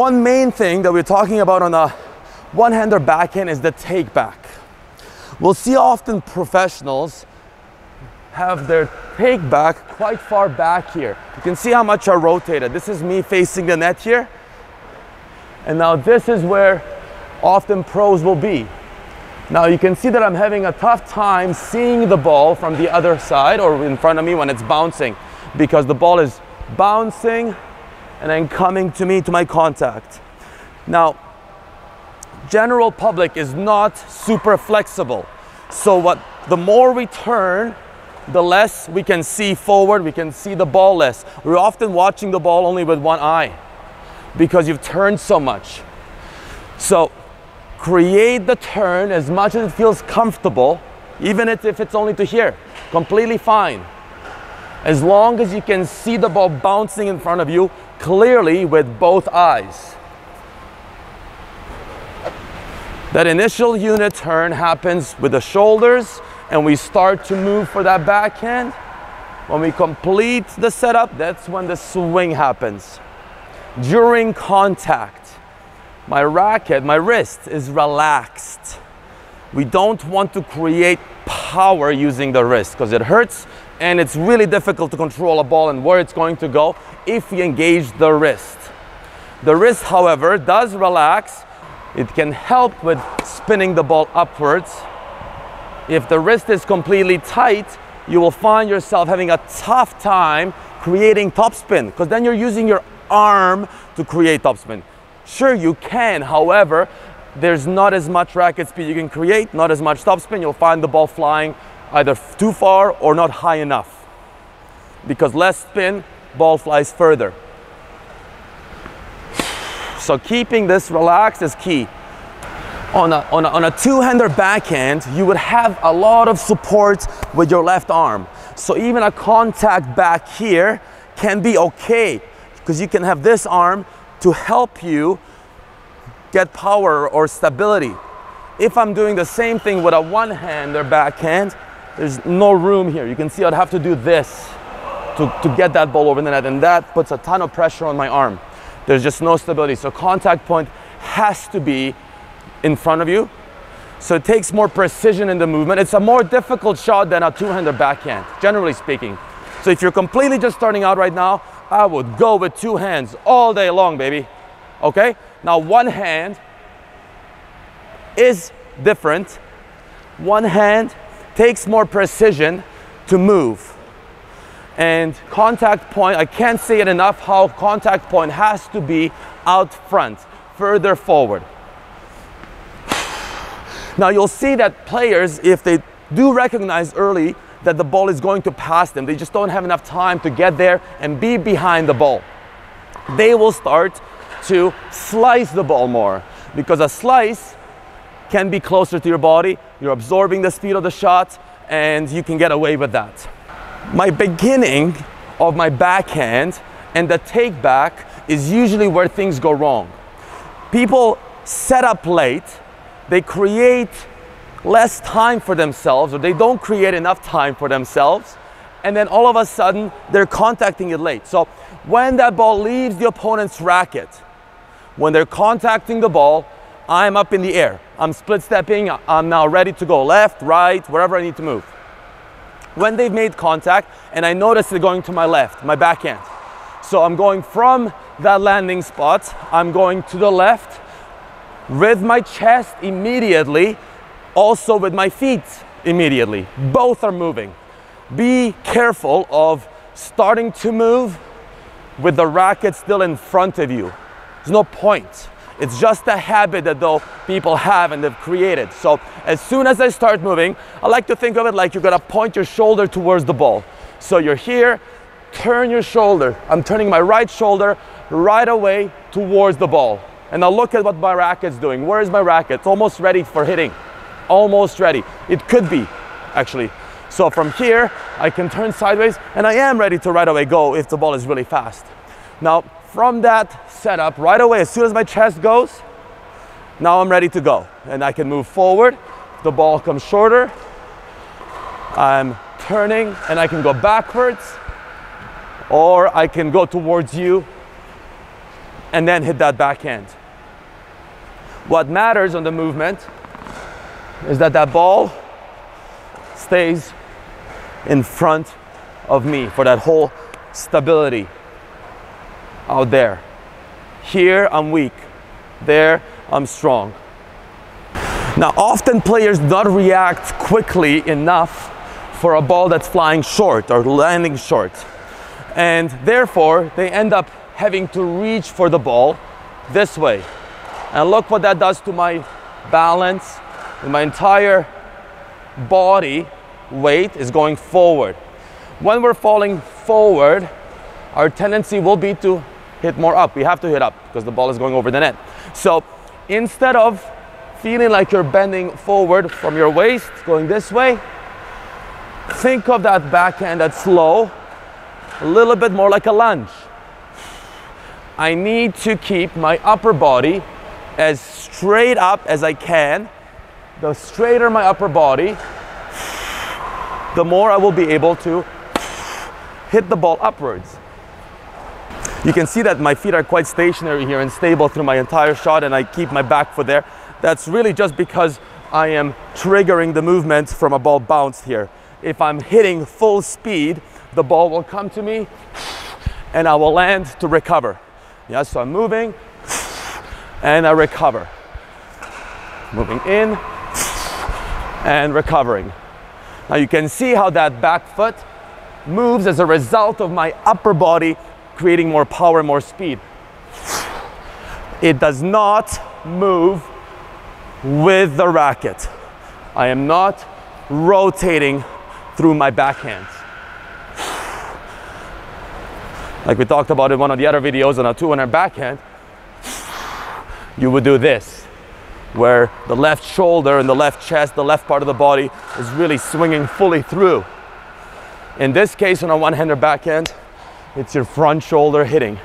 One main thing that we're talking about on the one-hand or backhand is the take back. We'll see often professionals have their take back quite far back here. You can see how much I rotated. This is me facing the net here. And now this is where often pros will be. Now you can see that I'm having a tough time seeing the ball from the other side or in front of me when it's bouncing, because the ball is bouncing and then coming to me to my contact. Now, general public is not super flexible. So the more we turn, the less we can see forward, we can see the ball less. We're often watching the ball only with one eye because you've turned so much. So create the turn as much as it feels comfortable, even if it's only to here, completely fine. As long as you can see the ball bouncing in front of you clearly with both eyes. That initial unit turn happens with the shoulders, and we start to move for that backhand. When we complete the setup, that's when the swing happens. During contact, my racket, my wrist is relaxed. We don't want to create power using the wrist because it hurts and it's really difficult to control a ball and where it's going to go if we engage the wrist. The wrist, however, does relax. It can help with spinning the ball upwards. If the wrist is completely tight, you will find yourself having a tough time creating topspin because then you're using your arm to create topspin. Sure, you can, however, there's not as much racket speed you can create, not as much topspin. You'll find the ball flying either too far or not high enough. Because less spin, ball flies further. So keeping this relaxed is key. On a two-hander backhand, you would have a lot of support with your left arm. So even a contact back here can be okay because you can have this arm to help you get power or stability. If I'm doing the same thing with a one-hander backhand, there's no room here. You can see I'd have to do this to get that ball over the net, and that puts a ton of pressure on my arm. There's just no stability. So contact point has to be in front of you. So it takes more precision in the movement. It's a more difficult shot than a two-hander backhand, generally speaking. So if you're completely just starting out right now, I would go with two hands all day long, baby. Okay? Now one hand is different. One hand takes more precision to move. And contact point, I can't say it enough how contact point has to be out front, further forward. Now you'll see that players, if they do recognize early that the ball is going to pass them, they just don't have enough time to get there and be behind the ball. They will start to slice the ball more because a slice can be closer to your body, you're absorbing the speed of the shot, and you can get away with that. My beginning of my backhand and the take back is usually where things go wrong. People set up late, they create less time for themselves, or they don't create enough time for themselves, and then all of a sudden they're contacting it late. So when that ball leaves the opponent's racket, when they're contacting the ball, I'm up in the air, I'm split stepping, I'm now ready to go left, right, wherever I need to move. When they've made contact and I notice they're going to my left, my backhand, so I'm going from that landing spot, I'm going to the left with my chest immediately, also with my feet immediately. Both are moving. Be careful of starting to move with the racket still in front of you. There's no point. It's just a habit that though people have and they've created. So as soon as I start moving, I like to think of it like you're gonna point your shoulder towards the ball. So you're here, turn your shoulder. I'm turning my right shoulder right away towards the ball. And now look at what my racket's doing. Where is my racket? It's almost ready for hitting. Almost ready. It could be, actually. So from here, I can turn sideways and I am ready to right away go if the ball is really fast. Now, from that setup, right away, as soon as my chest goes, now I'm ready to go. And I can move forward, the ball comes shorter, I'm turning and I can go backwards, or I can go towards you and then hit that backhand. What matters on the movement is that that ball stays in front of me for that whole stability out there. Here I'm weak, there I'm strong. Now, often players do not react quickly enough for a ball that's flying short or landing short, and therefore they end up having to reach for the ball this way. And look what that does to my balance, and my entire body weight is going forward. When we're falling forward, our tendency will be to hit more up. We have to hit up because the ball is going over the net. So instead of feeling like you're bending forward from your waist, going this way, think of that backhand that's slow, a little bit more like a lunge. I need to keep my upper body as straight up as I can. The straighter my upper body, the more I will be able to hit the ball upwards. You can see that my feet are quite stationary here and stable through my entire shot, and I keep my back foot there. That's really just because I am triggering the movement from a ball bounced here. If I'm hitting full speed, the ball will come to me and I will land to recover. Yeah, so I'm moving and I recover. Moving in and recovering. Now you can see how that back foot moves as a result of my upper body creating more power, more speed. It does not move with the racket. I am not rotating through my backhand. Like we talked about in one of the other videos on a two-hander backhand, you would do this, where the left shoulder and the left chest, the left part of the body is really swinging fully through. In this case, on a one-hander backhand, it's your front shoulder hitting.